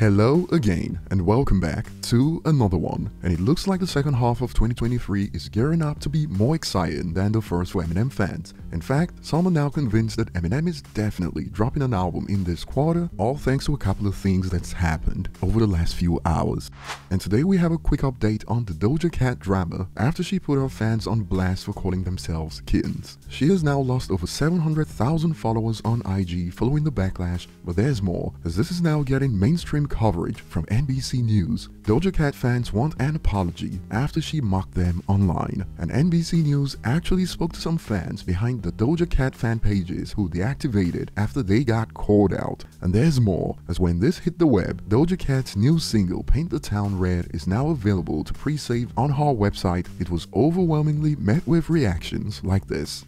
Hello again and welcome back to another one, and it looks like the second half of 2023 is gearing up to be more exciting than the first for Eminem fans. In fact, some are now convinced that Eminem is definitely dropping an album in this quarter, all thanks to a couple of things that's happened over the last few hours. And today we have a quick update on the Doja Cat drama after she put her fans on blast for calling themselves kittens. She has now lost over 700,000 followers on IG following the backlash, but there's more, as this is now getting mainstream coverage from NBC News. Doja Cat fans want an apology after she mocked them online. And NBC News actually spoke to some fans behind the Doja Cat fan pages who deactivated after they got called out. And there's more, as when this hit the web, Doja Cat's new single Paint the Town Red is now available to pre-save on her website. It was overwhelmingly met with reactions like this.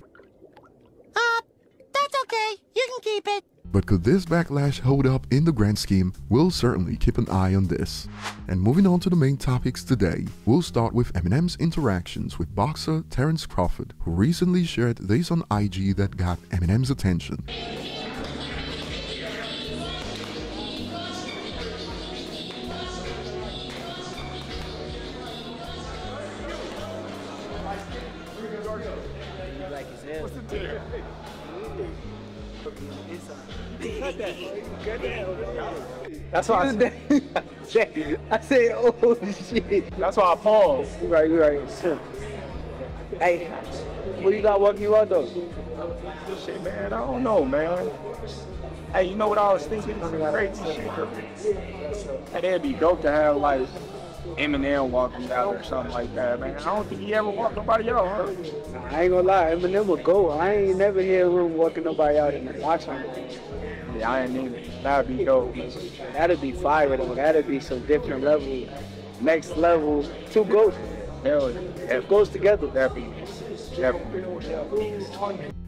That's okay, you can keep it. But could this backlash hold up in the grand scheme? We'll certainly keep an eye on this. And moving on to the main topics today, we'll start with Eminem's interactions with boxer Terence Crawford, who recently shared this on IG that got Eminem's attention. That's why I said, oh shit. That's why I paused. Right. Hey, what you got working you out though? Shit, man, I don't know, man. Hey, you know what I was thinking? Crazy shit. Hey, that'd be dope to have like Eminem walking out or something like that, man. I don't think he ever walked nobody out, huh? I ain't gonna lie, Eminem will go. I ain't never hear him walking nobody out in the box on it. Yeah, I ain't either. That'd be dope. That'd be fire though. That'd be some different level, next level. Two ghosts. Hell yeah. Two ghosts together. That'd be definitely.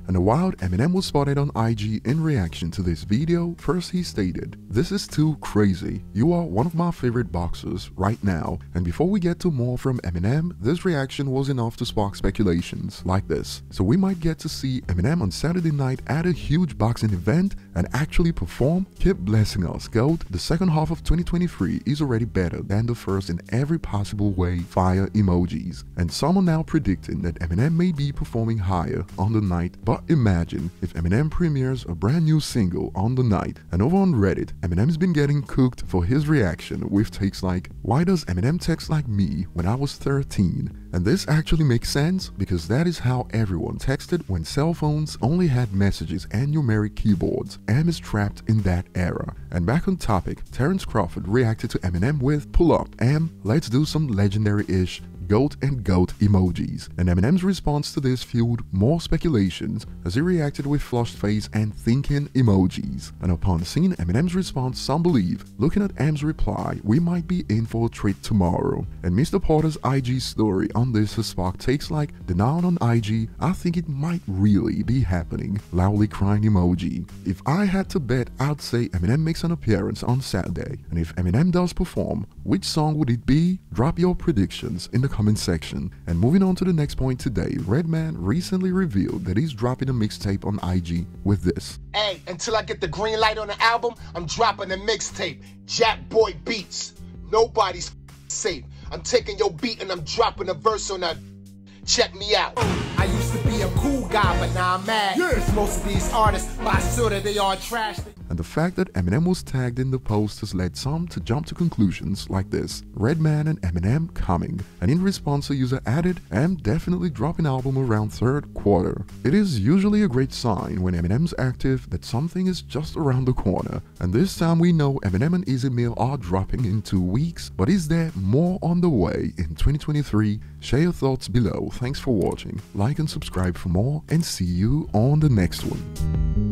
And a wild Eminem was spotted on IG in reaction to this video. First he stated, "This is too crazy. You are one of my favorite boxers right now." And before we get to more from Eminem, this reaction was enough to spark speculations like this. So we might get to see Eminem on Saturday night at a huge boxing event and actually perform. Keep blessing us, GOAT. The second half of 2023 is already better than the first in every possible way. Fire emojis. And some are now predicting that Eminem may be performing higher on the night. But imagine if Eminem premieres a brand new single on the night. And over on Reddit, Eminem's been getting cooked for his reaction with takes like, "Why does Eminem text like me when I was 13? And this actually makes sense because that is how everyone texted when cell phones only had messages and numeric keyboards. Em is trapped in that era. And back on topic, Terence Crawford reacted to Eminem with, "Pull up, Em, let's do some legendary-ish, GOAT and GOAT emojis." And Eminem's response to this fueled more speculations as he reacted with flushed face and thinking emojis. And upon seeing Eminem's response, some believe, looking at Em's reply, we might be in for a treat tomorrow. And Mr. Porter's IG story on this has sparked takes like, "Denial on IG, I think it might really be happening, loudly crying emoji." If I had to bet, I'd say Eminem makes an appearance on Saturday. And if Eminem does perform, which song would it be? Drop your predictions in the comment section. And moving on to the next point today, Redman recently revealed that he's dropping a mixtape on IG with this. "Hey, until I get the green light on the album, I'm dropping a mixtape. Jack Boy Beats. Nobody's safe. I'm taking your beat and I'm dropping a verse on that. Check me out. I used to be a cool guy, but now I'm mad. Yes. Most of these artists, by soda, they are trash." And the fact that Eminem was tagged in the post has led some to jump to conclusions like this: Redman and Eminem coming. And in response, a user added, "Em definitely dropping album around third quarter. It is usually a great sign when Eminem's active that something is just around the corner. And this time we know Eminem and Easy Meal are dropping in 2 weeks, but is there more on the way in 2023? Share your thoughts below. Thanks for watching. Like and subscribe for more, and see you on the next one.